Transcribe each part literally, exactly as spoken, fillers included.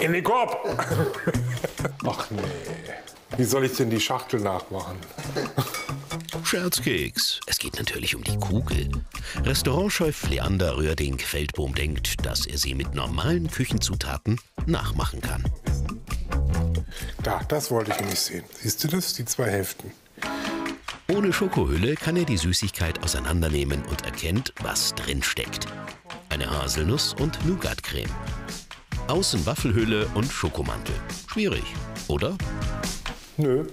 In den Korb! Ach nee. Wie soll ich denn die Schachtel nachmachen? Scherzkeks. Es geht natürlich um die Kugel. Restaurantchef Leander Röhrding-Feldboom denkt, dass er sie mit normalen Küchenzutaten nachmachen kann. Da, das wollte ich nämlich sehen. Siehst du das? Die zwei Hälften. Ohne Schokohülle kann er die Süßigkeit auseinandernehmen und erkennt, was drin steckt. Eine Haselnuss- und Nougat-Creme. Außen Waffelhülle und Schokomantel. Schwierig, oder? Nö.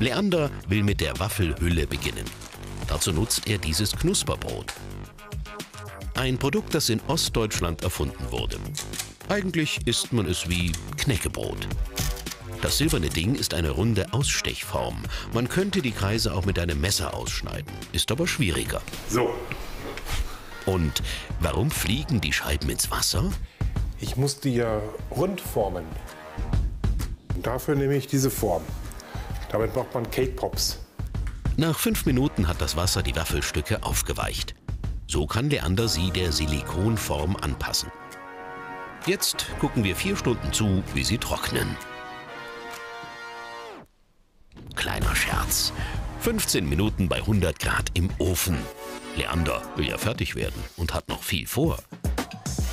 Leander will mit der Waffelhülle beginnen. Dazu nutzt er dieses Knusperbrot. Ein Produkt, das in Ostdeutschland erfunden wurde. Eigentlich isst man es wie Knäckebrot. Das silberne Ding ist eine runde Ausstechform. Man könnte die Kreise auch mit einem Messer ausschneiden, ist aber schwieriger. So. Und warum fliegen die Scheiben ins Wasser? Ich muss die ja rund formen. Und dafür nehme ich diese Form. Damit macht man Cake Pops. Nach fünf Minuten hat das Wasser die Waffelstücke aufgeweicht. So kann Leander sie der Silikonform anpassen. Jetzt gucken wir vier Stunden zu, wie sie trocknen. Kleiner Scherz. fünfzehn Minuten bei hundert Grad im Ofen. Leander will ja fertig werden und hat noch viel vor.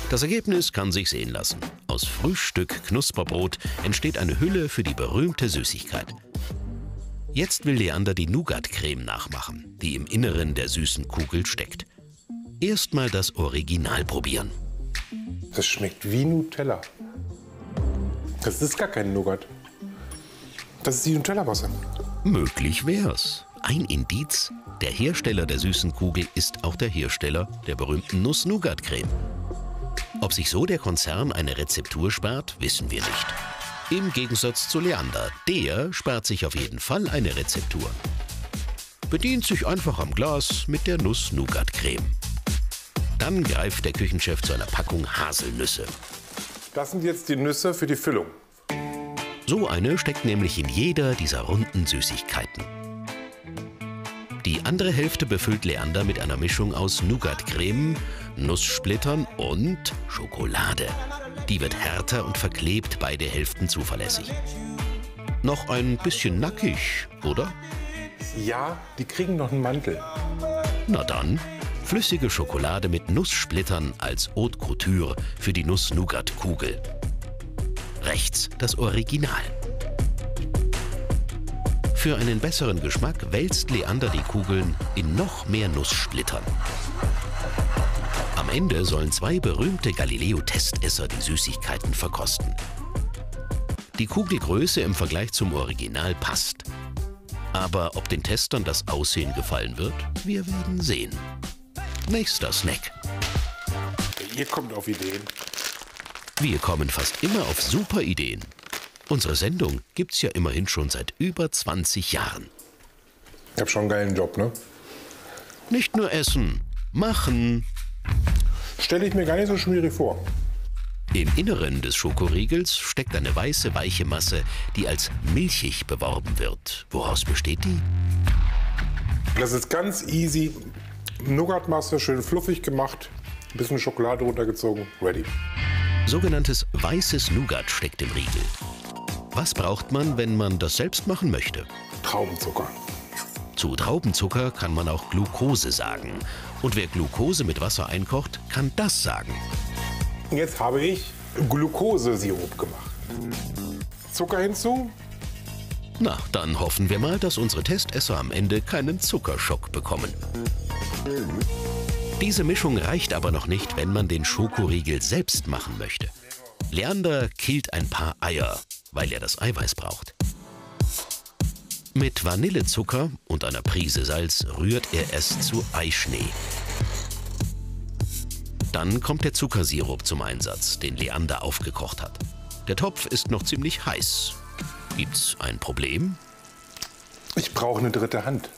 Das Ergebnis kann sich sehen lassen. Aus Frühstück Knusperbrot entsteht eine Hülle für die berühmte Süßigkeit. Jetzt will Leander die Nougat-Creme nachmachen, die im Inneren der süßen Kugel steckt. Erstmal das Original probieren. Das schmeckt wie Nutella. Das ist gar kein Nougat. Das ist die Nutella-Masse. Möglich wär's. Ein Indiz, der Hersteller der süßen Kugel ist auch der Hersteller der berühmten Nuss-Nougat-Creme. Ob sich so der Konzern eine Rezeptur spart, wissen wir nicht. Im Gegensatz zu Leander, der spart sich auf jeden Fall eine Rezeptur. Bedient sich einfach am Glas mit der Nuss-Nougat-Creme. Dann greift der Küchenchef zu einer Packung Haselnüsse. Das sind jetzt die Nüsse für die Füllung. So eine steckt nämlich in jeder dieser runden Süßigkeiten. Die andere Hälfte befüllt Leander mit einer Mischung aus Nougat-Creme, Nusssplittern und Schokolade. Die wird härter und verklebt beide Hälften zuverlässig. Noch ein bisschen nackig, oder? Ja, die kriegen noch einen Mantel. Na dann, flüssige Schokolade mit Nusssplittern als Haute Couture für die Nuss-Nougat-Kugel. Rechts das Original. Für einen besseren Geschmack wälzt Leander die Kugeln in noch mehr Nusssplittern. Am Ende sollen zwei berühmte Galileo-Testesser die Süßigkeiten verkosten. Die Kugelgröße im Vergleich zum Original passt. Aber ob den Testern das Aussehen gefallen wird, wir werden sehen. Nächster Snack. Ihr kommt auf Ideen. Wir kommen fast immer auf super Ideen. Unsere Sendung gibt's ja immerhin schon seit über zwanzig Jahren. Ich hab schon einen geilen Job, ne? Nicht nur essen, machen. Stelle ich mir gar nicht so schwierig vor. Im Inneren des Schokoriegels steckt eine weiße, weiche Masse, die als milchig beworben wird. Woraus besteht die? Das ist ganz easy. Nougatmasse, schön fluffig gemacht, ein bisschen Schokolade runtergezogen, ready. Sogenanntes weißes Nougat steckt im Riegel. Was braucht man, wenn man das selbst machen möchte? Traubenzucker. Zu Traubenzucker kann man auch Glucose sagen. Und wer Glucose mit Wasser einkocht, kann das sagen. Jetzt habe ich Glucosesirup gemacht. Zucker hinzu? Na, dann hoffen wir mal, dass unsere Testesser am Ende keinen Zuckerschock bekommen. Diese Mischung reicht aber noch nicht, wenn man den Schokoriegel selbst machen möchte. Leander killt ein paar Eier, weil er das Eiweiß braucht. Mit Vanillezucker und einer Prise Salz rührt er es zu Eischnee. Dann kommt der Zuckersirup zum Einsatz, den Leander aufgekocht hat. Der Topf ist noch ziemlich heiß. Gibt's ein Problem? Ich brauche eine dritte Hand.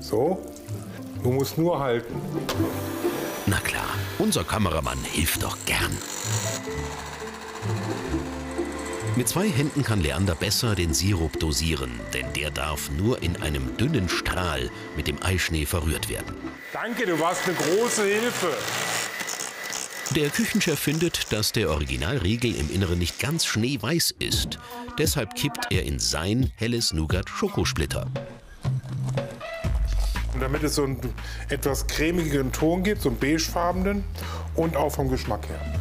So, du musst nur halten. Na klar, unser Kameramann hilft doch gern. Mit zwei Händen kann Leander besser den Sirup dosieren, denn der darf nur in einem dünnen Strahl mit dem Eischnee verrührt werden. Danke, du warst eine große Hilfe. Der Küchenchef findet, dass der Originalriegel im Inneren nicht ganz schneeweiß ist. Deshalb kippt er in sein helles Nougat-Schokosplitter. Und damit es so einen etwas cremigeren Ton gibt, so einen beigefarbenen und auch vom Geschmack her.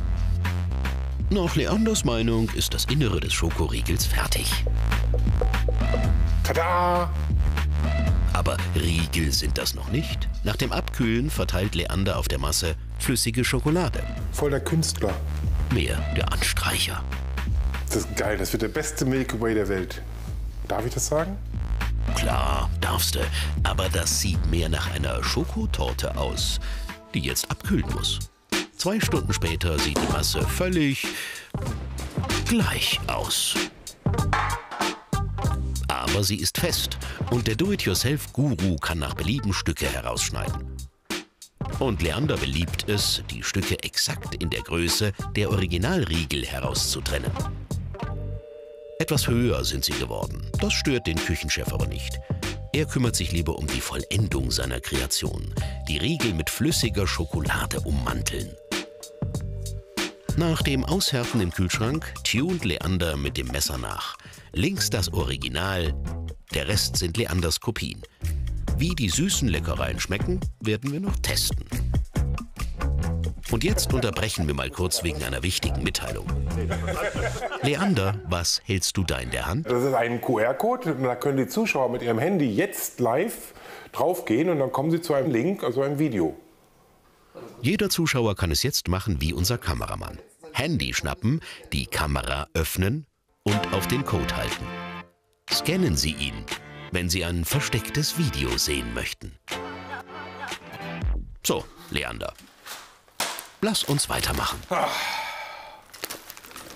Nach Leanders Meinung ist das Innere des Schokoriegels fertig. Tada! Aber Riegel sind das noch nicht. Nach dem Abkühlen verteilt Leander auf der Masse flüssige Schokolade. Voll der Künstler. Mehr der Anstreicher. Das ist geil, das wird der beste Milky Way der Welt. Darf ich das sagen? Klar, darfst du. Aber das sieht mehr nach einer Schokotorte aus, die jetzt abkühlen muss. Zwei Stunden später sieht die Masse völlig gleich aus. Aber sie ist fest und der Do-it-yourself-Guru kann nach Belieben Stücke herausschneiden. Und Leander beliebt es, die Stücke exakt in der Größe der Originalriegel herauszutrennen. Etwas höher sind sie geworden, das stört den Küchenchef aber nicht. Er kümmert sich lieber um die Vollendung seiner Kreation, die Riegel mit flüssiger Schokolade ummanteln. Nach dem Aushärten im Kühlschrank tunt Leander mit dem Messer nach. Links das Original, der Rest sind Leanders Kopien. Wie die süßen Leckereien schmecken, werden wir noch testen. Und jetzt unterbrechen wir mal kurz wegen einer wichtigen Mitteilung. Leander, was hältst du da in der Hand? Das ist ein Q R-Code und da können die Zuschauer mit ihrem Handy jetzt live draufgehen und dann kommen sie zu einem Link, also einem Video. Jeder Zuschauer kann es jetzt machen wie unser Kameramann. Handy schnappen, die Kamera öffnen und auf den Code halten. Scannen Sie ihn, wenn Sie ein verstecktes Video sehen möchten. So, Leander, lass uns weitermachen. Ach,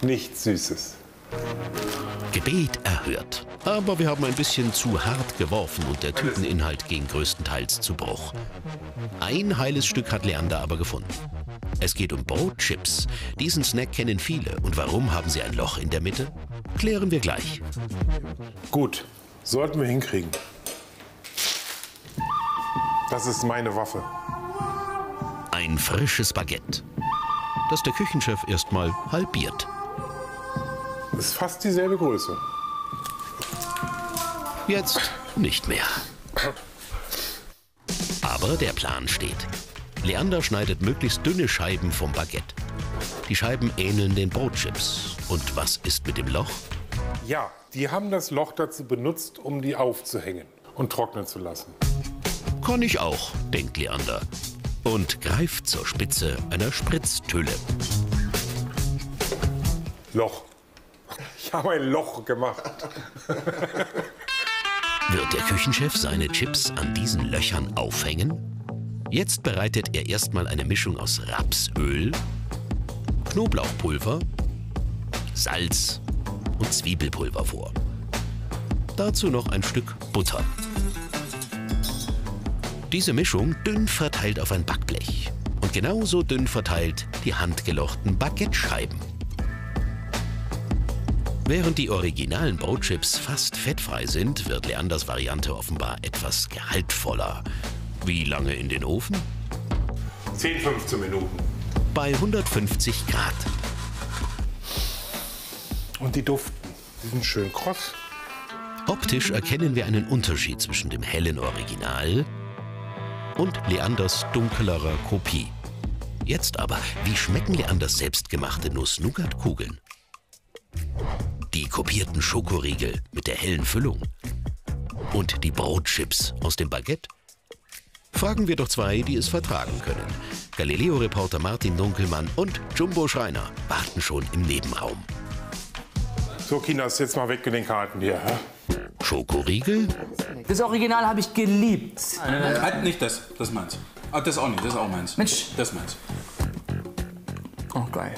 nichts Süßes. Gebet erhört. Aber wir haben ein bisschen zu hart geworfen und der Tüteninhalt ging größtenteils zu Bruch. Ein heiles Stück hat Leander aber gefunden. Es geht um Brotchips. Diesen Snack kennen viele. Und warum haben sie ein Loch in der Mitte? Klären wir gleich. Gut, sollten wir hinkriegen. Das ist meine Waffe. Ein frisches Baguette, das der Küchenchef erstmal halbiert. Das ist fast dieselbe Größe. Jetzt nicht mehr. Aber der Plan steht. Leander schneidet möglichst dünne Scheiben vom Baguette. Die Scheiben ähneln den Brotchips. Und was ist mit dem Loch? Ja, die haben das Loch dazu benutzt, um die aufzuhängen und trocknen zu lassen. Kann ich auch, denkt Leander. Und greift zur Spitze einer Spritztülle. Loch. Ich habe ein Loch gemacht. Wird der Küchenchef seine Chips an diesen Löchern aufhängen? Jetzt bereitet er erstmal eine Mischung aus Rapsöl, Knoblauchpulver, Salz und Zwiebelpulver vor. Dazu noch ein Stück Butter. Diese Mischung dünn verteilt auf ein Backblech und genauso dünn verteilt die handgelochten Baguettescheiben. Während die originalen Brotchips fast fettfrei sind, wird Leanders Variante offenbar etwas gehaltvoller. Wie lange in den Ofen? zehn, fünfzehn Minuten. Bei hundertfünfzig Grad. Und die duften. Die sind schön kross. Optisch erkennen wir einen Unterschied zwischen dem hellen Original und Leanders dunklerer Kopie. Jetzt aber, wie schmecken Leanders selbstgemachte Nuss-Nougat-Kugeln? Die kopierten Schokoriegel mit der hellen Füllung. Und die Brotchips aus dem Baguette? Fragen wir doch zwei, die es vertragen können. Galileo-Reporter Martin Dunkelmann und Jumbo Schreiner warten schon im Nebenraum. So, Kinders, jetzt mal weg mit den Karten hier. Schokoriegel? Das Original habe ich geliebt. Äh, halt nicht das, das ist meins. Ah, das auch nicht, das ist auch meins. Mensch. Das ist meins. Oh, geil.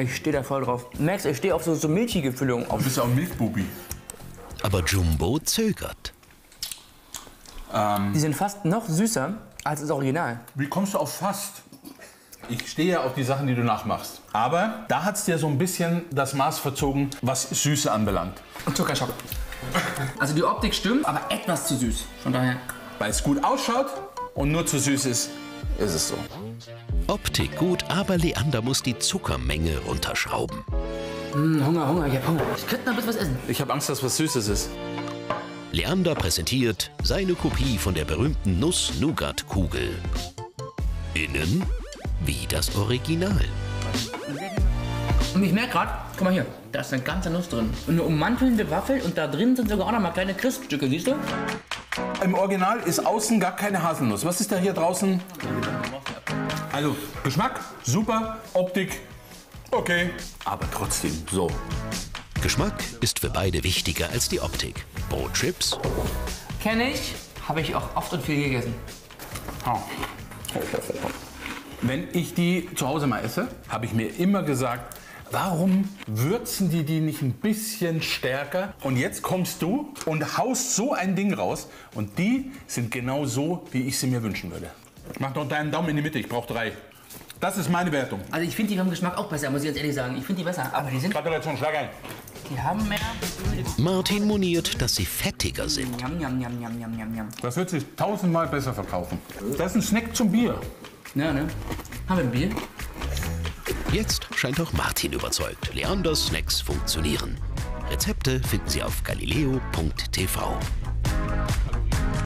Ich stehe da voll drauf. Max, ich stehe auf so, so milchige Füllung. Du bist ja auch ein Milchbubi. Aber Jumbo zögert. Die sind fast noch süßer als das Original. Wie kommst du auf fast? Ich stehe ja auf die Sachen, die du nachmachst. Aber da hat es dir so ein bisschen das Maß verzogen, was Süße anbelangt. Und Zuckerschock. Also die Optik stimmt, aber etwas zu süß. Von daher. Weil es gut ausschaut, und nur zu süß ist, ist es so. Optik gut, aber Leander muss die Zuckermenge runterschrauben. Hm, Hunger, Hunger, ich hab Hunger. Ich könnte noch ein bisschen was essen. Ich habe Angst, dass was Süßes ist. Leander präsentiert seine Kopie von der berühmten Nuss-Nougat-Kugel. Innen wie das Original. Und ich merke gerade, guck mal hier, da ist eine ganze Nuss drin. Und eine ummantelnde Waffel und da drin sind sogar auch noch mal kleine Christstücke, siehst du? Im Original ist außen gar keine Haselnuss. Was ist da hier draußen? Also Geschmack, super, Optik, okay. Aber trotzdem so. Geschmack ist für beide wichtiger als die Optik. Brotchips. Kenne ich, habe ich auch oft und viel gegessen. Oh. Wenn ich die zu Hause mal esse, habe ich mir immer gesagt, warum würzen die die nicht ein bisschen stärker? Und jetzt kommst du und haust so ein Ding raus. Und die sind genau so, wie ich sie mir wünschen würde. Mach doch deinen Daumen in die Mitte, ich brauche drei. Das ist meine Wertung. Also ich finde die vom Geschmack auch besser, muss ich jetzt ehrlich sagen. Ich finde die besser, aber die sind... Gratulation, schlag ein. Die haben mehr... Martin moniert, dass sie fettiger sind. Jam, jam, jam, jam, jam, jam. Das wird sich tausendmal besser verkaufen. Das ist ein Snack zum Bier. Ja, ne? Haben wir ein Bier? Jetzt scheint auch Martin überzeugt. Leanders Snacks funktionieren. Rezepte finden Sie auf galileo punkt t v.